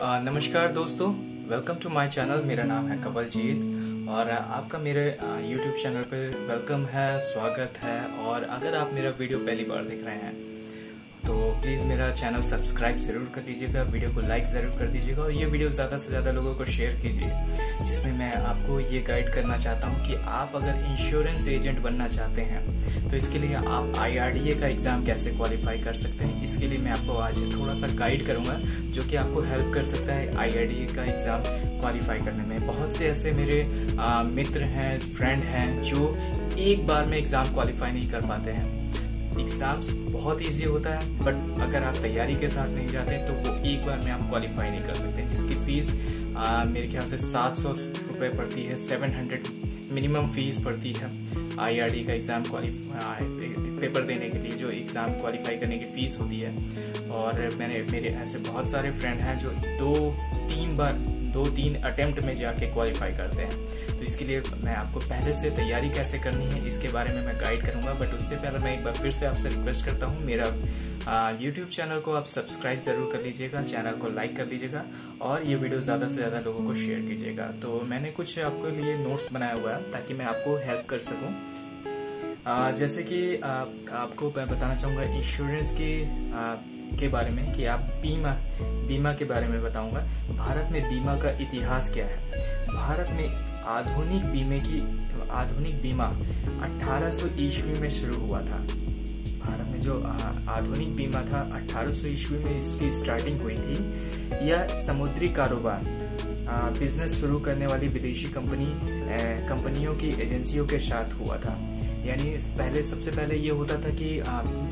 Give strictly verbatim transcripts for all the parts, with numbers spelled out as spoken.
नमस्कार दोस्तों, welcome to my channel. मेरा नाम है कवलजीत और आपका मेरे यूट्यूब चैनल पे वेलकम है, स्वागत है। और अगर आप मेरा वीडियो पहली बार देख रहे हैं तो प्लीज मेरा चैनल सब्सक्राइब जरूर कर दीजिएगा, वीडियो को लाइक जरूर कर दीजिएगा और ये वीडियो ज्यादा से ज्यादा लोगों को शेयर कीजिए, जिसमें मैं आपको ये गाइड करना चाहता हूँ कि आप अगर इंश्योरेंस एजेंट बनना चाहते हैं तो इसके लिए आप आई आर डी ए का एग्जाम कैसे क्वालिफाई कर सकते हैं। इसके लिए मैं आपको आज थोड़ा सा गाइड करूंगा जो कि आपको हेल्प कर सकता है आई आर डी ए का एग्जाम क्वालिफाई करने में। बहुत से ऐसे मेरे आ, मित्र हैं, फ्रेंड हैं जो एक बार में एग्जाम क्वालिफाई नहीं कर पाते हैं। एग्जाम्स बहुत इजी होता है, बट अगर आप तैयारी के साथ नहीं जाते तो वो एक बार में आप क्वालिफाई नहीं कर सकते, जिसकी फीस आ, मेरे ख्याल से सात सौ रुपये पड़ती है, सेवन हंड्रेड मिनिमम फीस पड़ती है आई आर डी का एग्जाम क्वालिफाई पेपर देने के लिए, जो एग्ज़ाम क्वालिफाई करने की फ़ीस होती है। और मैंने मेरे ऐसे बहुत सारे फ्रेंड हैं जो दो तीन बार दो तीन अटेम्प्ट में जाके क्वालिफाई करते हैं। तो इसके लिए मैं आपको पहले से तैयारी कैसे करनी है इसके बारे में मैं गाइड करूंगा, बट उससे पहले मैं एक बार फिर से आपसे रिक्वेस्ट करता हूं, मेरा यूट्यूब चैनल को आप सब्सक्राइब जरूर कर लीजिएगा, चैनल को लाइक कर दीजिएगा और ये वीडियो ज़्यादा से ज़्यादा लोगों को शेयर कीजिएगा। तो मैंने कुछ आपके लिए नोट्स बनाया हुआ है ताकि मैं आपको हेल्प कर सकूँ। आ, जैसे कि आ, आपको मैं बताना चाहूँगा इंश्योरेंस की आ, के बारे में कि आप बीमा बीमा के बारे में बताऊँगा। भारत में बीमा का इतिहास क्या है। भारत में आधुनिक बीमे की आधुनिक बीमा अठारह सौ ईस्वी में शुरू हुआ था। भारत में जो आधुनिक बीमा था अठारह सौ ईस्वी में इसकी स्टार्टिंग हुई थी। यह समुद्री कारोबार बिजनेस शुरू करने वाली विदेशी कंपनी कंपनियों की एजेंसियों के साथ हुआ था। यानी पहले सबसे पहले ये होता था कि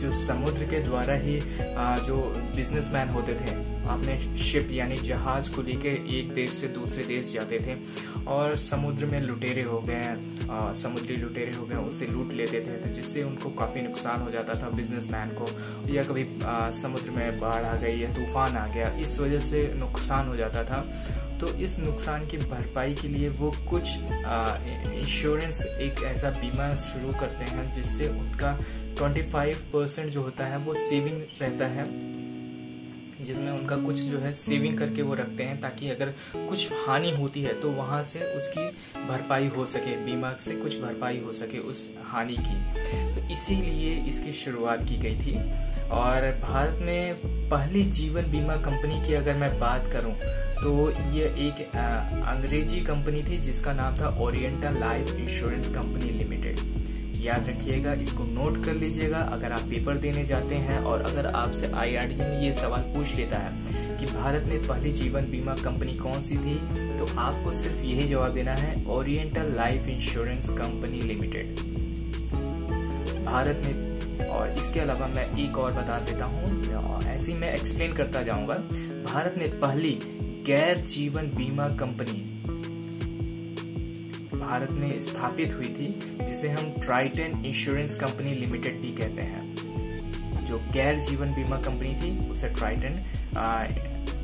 जो समुद्र के द्वारा ही जो बिजनेसमैन होते थे अपने शिप यानी जहाज को लेके एक देश से दूसरे देश जाते थे और समुद्र में लुटेरे हो गए, समुद्री लुटेरे हो गए, उसे लूट लेते थे, तो जिससे उनको काफ़ी नुकसान हो जाता था बिजनेसमैन को। या कभी समुद्र में बाढ़ आ गई या तूफान आ गया, इस वजह से नुकसान हो जाता था। तो इस नुकसान की भरपाई के लिए वो कुछ इंश्योरेंस एक ऐसा बीमा शुरू करते हैं जिससे उनका पच्चीस परसेंट जो होता है वो सेविंग रहता है, जिसमें उनका कुछ जो है सेविंग करके वो रखते हैं ताकि अगर कुछ हानि होती है तो वहाँ से उसकी भरपाई हो सके, बीमा से कुछ भरपाई हो सके उस हानि की। तो इसीलिए इसकी शुरुआत की गई थी। और भारत में पहली जीवन बीमा कंपनी की अगर मैं बात करूं तो ये एक अंग्रेजी कंपनी थी जिसका नाम था oriental life insurance company limited. याद रखिएगा, इसको नोट कर लीजिएगा अगर आप पेपर देने जाते हैं। और अगर आपसे आई आर डी में ये सवाल पूछ लेता है कि भारत में पहली जीवन बीमा कंपनी कौन सी थी, तो आपको सिर्फ यही जवाब देना है oriental life insurance company limited Bharat में। और इसके अलावा मैं एक और बता देता हूँ, ऐसे ही मैं एक्सप्लेन करता जाऊंगा। भारत में पहली गैर जीवन बीमा कंपनी भारत में स्थापित हुई थी जिसे हम ट्राइटन इंश्योरेंस कंपनी लिमिटेड भी कहते हैं। जो गैर जीवन बीमा कंपनी थी उसे ट्राइटन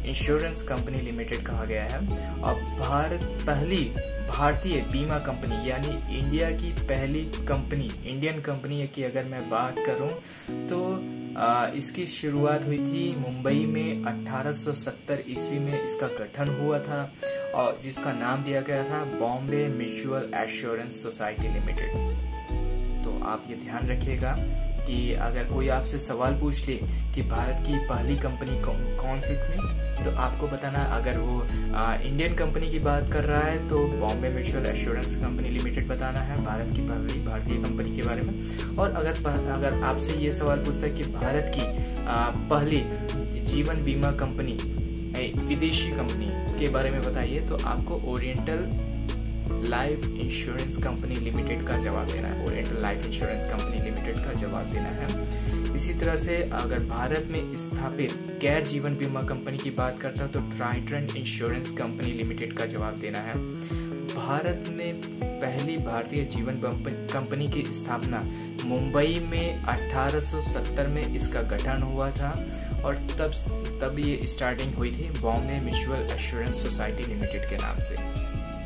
इंश्योरेंस कंपनी लिमिटेड कहा गया है। और भारत पहली भारतीय बीमा कंपनी यानी इंडिया की पहली कंपनी, इंडियन कंपनी की अगर मैं बात करूं तो आ, इसकी शुरुआत हुई थी मुंबई में अठारह सौ सत्तर ईस्वी में इसका गठन हुआ था और जिसका नाम दिया गया था Bombay mutual assurance society limited. तो आप ये ध्यान रखिएगा कि अगर कोई आपसे सवाल पूछ ले कि भारत की पहली कंपनी कौन सी थी तो आपको बताना, अगर वो आ, इंडियन कंपनी की बात कर रहा है तो Bombay mutual assurance company limited बताना है भारत की पहली भारतीय कंपनी के बारे में। और अगर अगर आपसे ये सवाल पूछता है कि भारत की आ, पहली जीवन बीमा कंपनी विदेशी कंपनी के बारे में बताइए, तो आपको oriental life insurance company limited का जवाब देना है, oriental life insurance company limited का जवाब देना है। इसी तरह से अगर भारत में स्थापित गैर जीवन बीमा कंपनी की बात करता तो ट्राइटन इंश्योरेंस कंपनी लिमिटेड का जवाब देना है। भारत में पहली भारतीय जीवन कंपनी की स्थापना मुंबई में अठारह सौ सत्तर में इसका गठन हुआ था और तब तब ये स्टार्टिंग हुई थी Bombay mutual assurance society limited के नाम से।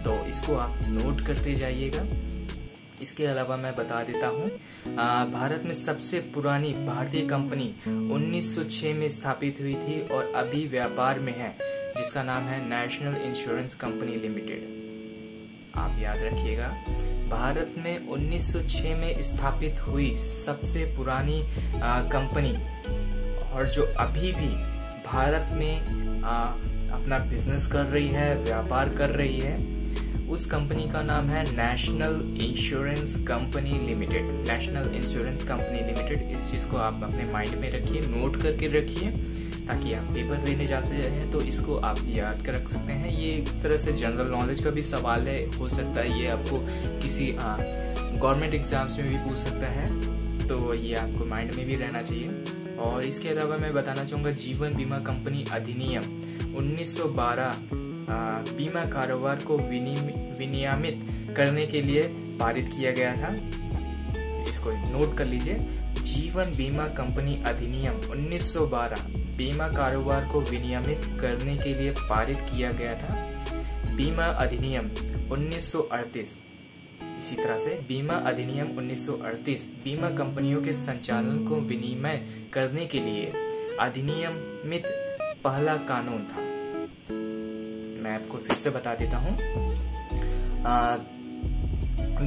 तो इसको आप नोट करते जाइएगा। इसके अलावा मैं बता देता हूँ, भारत में सबसे पुरानी भारतीय कंपनी उन्नीस सौ छह में स्थापित हुई थी और अभी व्यापार में है। जिसका नाम है नेशनल इंश्योरेंस कंपनी लिमिटेड। आप याद रखिएगा, भारत में उन्नीस सौ छह में स्थापित हुई सबसे पुरानी आ, कंपनी और जो अभी भी भारत में आ, अपना बिजनेस कर रही है, व्यापार कर रही है, उस कंपनी का नाम है national insurance company limited. National insurance company limited, इस चीज़ को आप अपने माइंड में रखिए, नोट करके रखिए, ताकि आप पेपर देने जाते हैं तो इसको आप याद कर रख सकते हैं। ये एक तरह से जनरल नॉलेज का भी सवाल है, हो सकता है ये आपको किसी गवर्नमेंट एग्जाम्स में भी पूछ सकता है, तो ये आपको माइंड में भी रहना चाहिए। और इसके अलावा मैं बताना चाहूँगा, जीवन बीमा कंपनी अधिनियम उन्नीस सौ बारह बीमा कारोबार को विनियमित करने के लिए पारित किया गया था। इसको नोट कर लीजिए, जीवन बीमा कंपनी अधिनियम उन्नीस सौ बारह बीमा कारोबार को विनियमित करने के लिए पारित किया गया था। बीमा अधिनियम उन्नीस सौ अड़तीस, इसी तरह से बीमा अधिनियम उन्नीस सौ अड़तीस बीमा कंपनियों के संचालन को विनियमित करने के लिए अधिनियमित पहला कानून था। मैं आपको फिर से बता देता हूँ,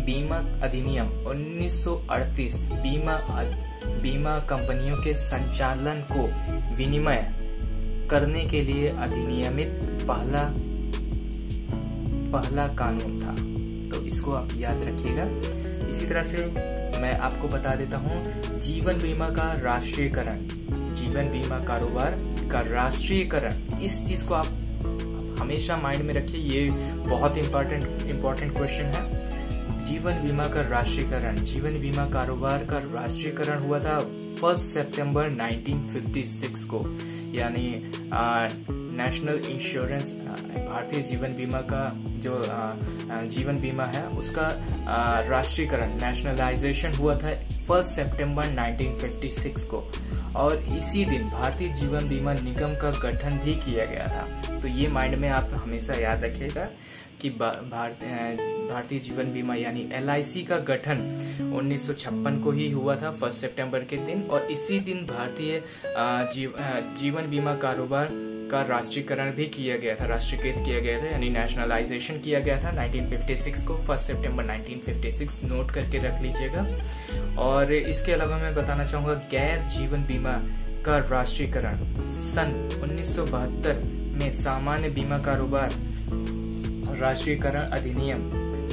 बीमा अधिनियम उन्नीस सौ अड़तीस बीमा बीमा कंपनियों के संचालन को विनियमय करने के लिए अधिनियमित पहला पहला कानून था, तो इसको आप याद रखिएगा। इसी तरह से मैं आपको बता देता हूँ, जीवन बीमा का राष्ट्रीयकरण, जीवन बीमा कारोबार का राष्ट्रीयकरण, इस चीज को आप हमेशा माइंड में रखिए, ये बहुत इम्पोर्टेंट इम्पोर्टेंट क्वेश्चन है। जीवन बीमा का राष्ट्रीयकरण, जीवन बीमा कारोबार का राष्ट्रीयकरण हुआ था फर्स्ट सितंबर उन्नीस सौ छप्पन को, यानी नेशनल इंश्योरेंस, भारतीय जीवन बीमा का जो आ, जीवन बीमा है उसका राष्ट्रीयकरण, नेशनलाइजेशन हुआ था फर्स्ट सितंबर उन्नीस सौ छप्पन को, और इसी दिन भारतीय जीवन बीमा निगम का गठन भी किया गया था। तो ये माइंड में आप हमेशा याद रखिएगा कि भारतीय जीवन बीमा यानी एल आई सी का गठन उन्नीस सौ छप्पन को ही हुआ था, फर्स्ट सितंबर के दिन, और इसी दिन भारतीय जीव, जीवन बीमा कारोबार का राष्ट्रीयकरण भी किया गया था, राष्ट्रीयकृत किया गया था, यानी नेशनलाइजेशन किया गया था उन्नीस सौ छप्पन को, फर्स्ट सितंबर उन्नीस सौ छप्पन, नोट करके रख लीजिएगा। और इसके अलावा मैं बताना चाहूँगा, गैर जीवन बीमा का राष्ट्रीयकरण सन उन्नीस सौ बहत्तर में सामान्य बीमा कारोबार राष्ट्रीयकरण अधिनियम,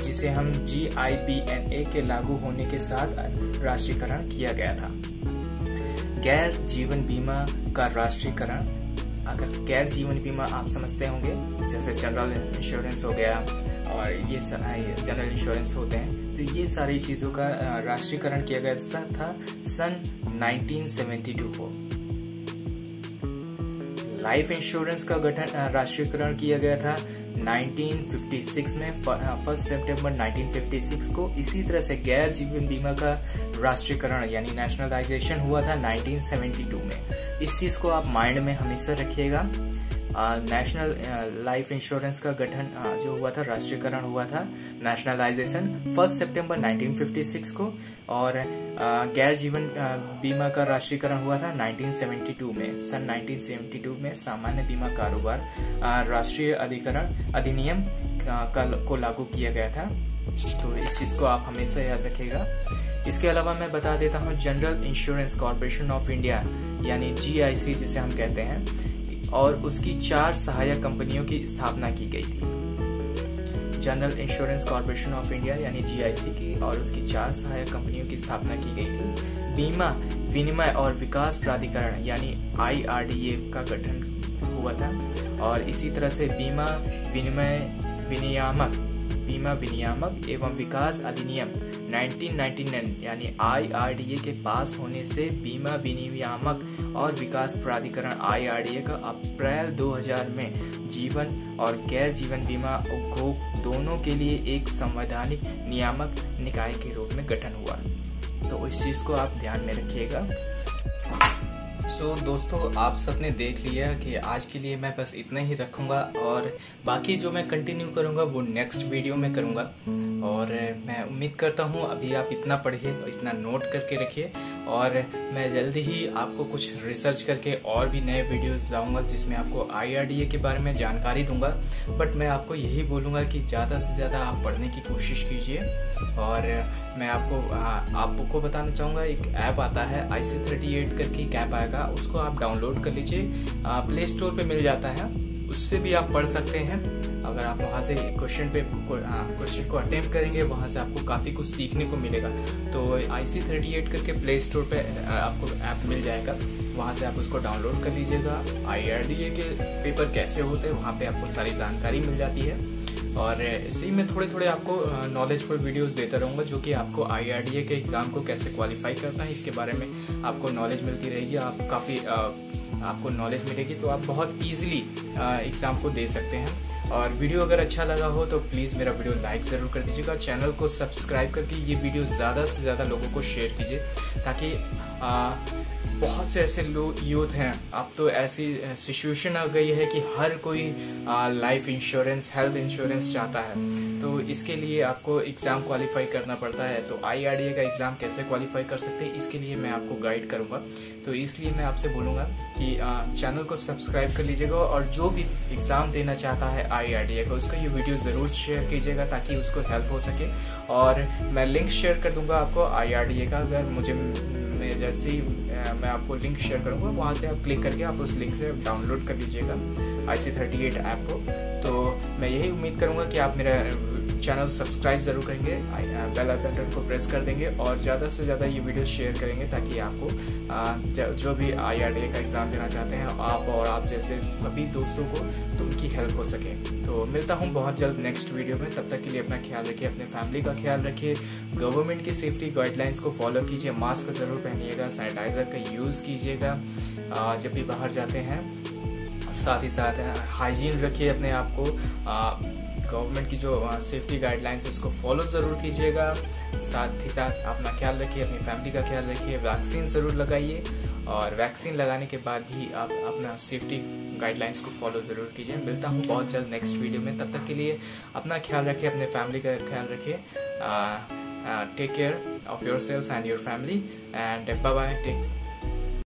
जिसे हम जी आई बी एन ए के लागू होने के साथ राष्ट्रीयकरण किया गया था। गैर जीवन बीमा का राष्ट्रीयकरण, अगर गैर जीवन बीमा आप समझते होंगे जैसे जनरल इंश्योरेंस हो गया और ये जनरल इंश्योरेंस होते हैं, तो ये सारी चीज़ों का राष्ट्रीयकरण किया गया था सन उन्नीस सौ बहत्तर को। लाइफ इंश्योरेंस का गठन राष्ट्रीयकरण किया गया था उन्नीस सौ छप्पन में, फर्स्ट सितंबर उन्नीस सौ छप्पन को। इसी तरह से गैर जीवन बीमा का राष्ट्रीयकरण यानी नेशनलाइजेशन हुआ था उन्नीस सौ बहत्तर में। इस चीज़ को आप माइंड में हमेशा रखिएगा। नेशनल लाइफ इंश्योरेंस का गठन आ, जो हुआ था, राष्ट्रीयकरण हुआ था, नेशनलाइजेशन फर्स्ट सितंबर उन्नीस सौ छप्पन को, और गैर जीवन बीमा का राष्ट्रीयकरण हुआ था उन्नीस सौ बहत्तर में, सन उन्नीस सौ बहत्तर में सामान्य बीमा कारोबार राष्ट्रीय अधिकरण अधिनियम को लागू किया गया था। तो इस चीज़ को आप हमेशा याद रखिएगा। इसके अलावा मैं बता देता हूँ, general insurance corporation of India यानी जी आई सी जिसे हम कहते हैं, और उसकी चार सहायक कंपनियों की स्थापना की गई थी। General insurance corporation of India यानी जी आई सी की और उसकी चार सहायक कंपनियों की स्थापना की गई थी। बीमा विनिमय और विकास प्राधिकरण यानी आई आर डी ए का गठन हुआ था, और इसी तरह से बीमा विनिमय विनियामक बीमा विनियामक एवं विकास अधिनियम उन्नीस सौ निन्यानवे यानी आई आर डी ए के पास होने से बीमा विनियामक और विकास प्राधिकरण आई आर डी ए का अप्रैल दो हज़ार में जीवन और गैर जीवन बीमा उपभोग दोनों के लिए एक संवैधानिक नियामक निकाय के रूप में गठन हुआ। तो इस चीज़ को आप ध्यान में रखिएगा। सो so, दोस्तों आप सबने देख लिया कि आज के लिए मैं बस इतना ही रखूंगा और बाकी जो मैं कंटिन्यू करूंगा वो नेक्स्ट वीडियो में करूंगा। और मैं उम्मीद करता हूं अभी आप इतना पढ़िए, इतना नोट करके रखिए और मैं जल्दी ही आपको कुछ रिसर्च करके और भी नए वीडियोस लाऊंगा जिसमें आपको आई आर डी ए के बारे में जानकारी दूंगा। बट मैं आपको यही बोलूँगा कि ज़्यादा से ज़्यादा आप पढ़ने की कोशिश कीजिए। और मैं आपको आपको बताना चाहूँगा एक ऐप आता है आई सी थर्टी एट करके एक ऐप आएगा, उसको आप डाउनलोड कर लीजिए, प्ले स्टोर पे मिल जाता है, उससे भी आप पढ़ सकते हैं। अगर आप वहाँ से क्वेश्चन पे क्वेश्चन को अटेम्प्ट करेंगे वहाँ से आपको काफ़ी कुछ सीखने को मिलेगा। तो आई सी थर्टी एट करके प्ले स्टोर पे आपको ऐप मिल जाएगा, वहाँ से आप उसको डाउनलोड कर लीजिएगा। आई आर डी ए के पेपर कैसे होते हैं वहाँ पे आपको सारी जानकारी मिल जाती है। और इसी में थोड़े थोड़े आपको नॉलेजफुल वीडियोस देता रहूँगा जो कि आपको आई आर डी ए के एग्ज़ाम को कैसे क्वालिफाई करना है इसके बारे में आपको नॉलेज मिलती रहेगी। आप काफ़ी आपको नॉलेज मिलेगी तो आप बहुत ईजिली एग्ज़ाम को दे सकते हैं। और वीडियो अगर अच्छा लगा हो तो प्लीज़ मेरा वीडियो लाइक ज़रूर कर दीजिएगा, चैनल को सब्सक्राइब करके ये वीडियो ज़्यादा से ज़्यादा लोगों को शेयर कीजिए ताकि आ, बहुत से ऐसे लोग यूथ हैं, अब तो ऐसी सिचुएशन आ गई है कि हर कोई लाइफ इंश्योरेंस, हेल्थ इंश्योरेंस चाहता है। तो इसके लिए आपको एग्ज़ाम क्वालिफाई करना पड़ता है। तो आई आर डी ए का एग्ज़ाम कैसे क्वालिफाई कर सकते हैं इसके लिए मैं आपको गाइड करूँगा। तो इसलिए मैं आपसे बोलूँगा कि आ, चैनल को सब्सक्राइब कर लीजिएगा और जो भी एग्ज़ाम देना चाहता है आई आर डी ए का उसका ये वीडियो ज़रूर शेयर कीजिएगा ताकि उसको हेल्प हो सके। और मैं लिंक शेयर कर दूँगा आपको आई आर डी ए का, अगर मुझे जैसे ही मैं आपको लिंक शेयर करूँगा वहाँ से आप क्लिक करके आप उस लिंक से डाउनलोड कर लीजिएगा I C thirty eight app को। तो मैं यही उम्मीद करूँगा कि आप मेरा चैनल सब्सक्राइब ज़रूर करेंगे, बेल आइकन को प्रेस कर देंगे और ज़्यादा से ज़्यादा ये वीडियो शेयर करेंगे ताकि आपको जो भी आई आर डी ए का एग्ज़ाम देना चाहते हैं आप और आप जैसे सभी दोस्तों को तो उनकी हेल्प हो सके। तो मिलता हूँ बहुत जल्द नेक्स्ट वीडियो में, तब तक के लिए अपना ख्याल रखिए, अपने फैमिली का ख्याल रखिए, गवर्नमेंट की सेफ्टी गाइडलाइंस को फॉलो कीजिए, मास्क ज़रूर पहनिएगा, सैनिटाइज़र का यूज़ कीजिएगा जब भी बाहर जाते हैं, साथ ही साथ हाइजीन रखिए अपने आप को। गवर्नमेंट की जो सेफ्टी गाइडलाइंस है उसको फॉलो ज़रूर कीजिएगा, साथ ही साथ अपना ख्याल रखिए, अपनी फैमिली का ख्याल रखिए, वैक्सीन ज़रूर लगाइए और वैक्सीन लगाने के बाद भी आप अपना सेफ्टी गाइडलाइंस को फॉलो ज़रूर कीजिए। मिलता हूँ बहुत जल्द नेक्स्ट वीडियो में, तब तक के लिए अपना ख्याल रखिए, अपने फैमिली का ख्याल रखिए, take care of yourself and your family and bye bye, take